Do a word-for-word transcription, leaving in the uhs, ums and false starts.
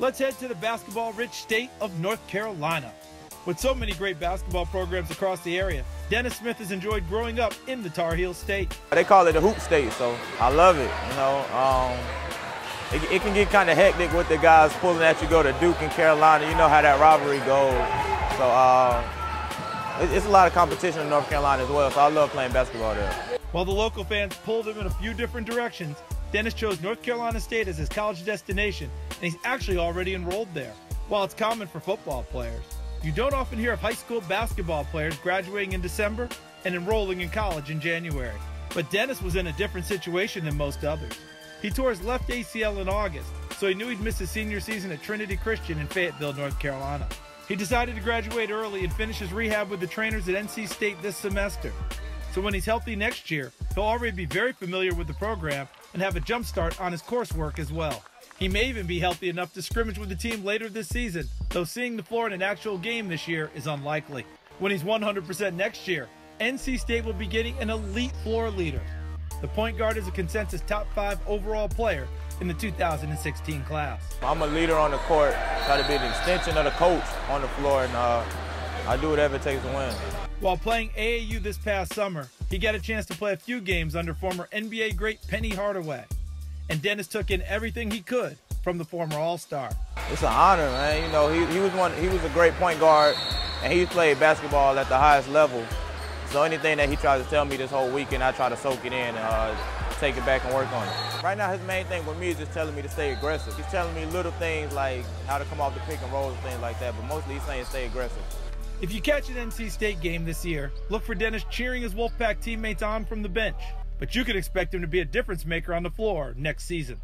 let's head to the basketball-rich state of North Carolina. With so many great basketball programs across the area, Dennis Smith has enjoyed growing up in the Tar Heels state. They call it the hoop state, so I love it. You know, um, it, it can get kind of hectic with the guys pulling at you. Go to Duke and Carolina, you know how that rivalry goes. So uh, it, it's a lot of competition in North Carolina as well. So I love playing basketball there. While the local fans pulled him in a few different directions, Dennis chose North Carolina State as his college destination, and he's actually already enrolled there. While it's common for football players, you don't often hear of high school basketball players graduating in December and enrolling in college in January. But Dennis was in a different situation than most others. He tore his left A C L in August, so he knew he'd miss his senior season at Trinity Christian in Fayetteville, North Carolina. He decided to graduate early and finish his rehab with the trainers at N C State this semester. So when he's healthy next year, he'll already be very familiar with the program and have a jump start on his coursework as well. He may even be healthy enough to scrimmage with the team later this season, though seeing the floor in an actual game this year is unlikely. When he's one hundred percent next year, N C State will be getting an elite floor leader. The point guard is a consensus top five overall player in the two thousand sixteen class. I'm a leader on the court, try to be an extension of the coach on the floor, and uh, I do whatever it takes to win. While playing A A U this past summer, he got a chance to play a few games under former N B A great Penny Hardaway. And Dennis took in everything he could from the former All-Star. It's an honor, man. You know, he, he was one. He was a great point guard, and he played basketball at the highest level. So anything that he tries to tell me this whole weekend, I try to soak it in and uh, take it back and work on it. Right now, his main thing with me is just telling me to stay aggressive. He's telling me little things like how to come off the pick and roll and things like that, but mostly he's saying stay aggressive. If you catch an N C State game this year, look for Dennis cheering his Wolfpack teammates on from the bench. But you can expect him to be a difference maker on the floor next season.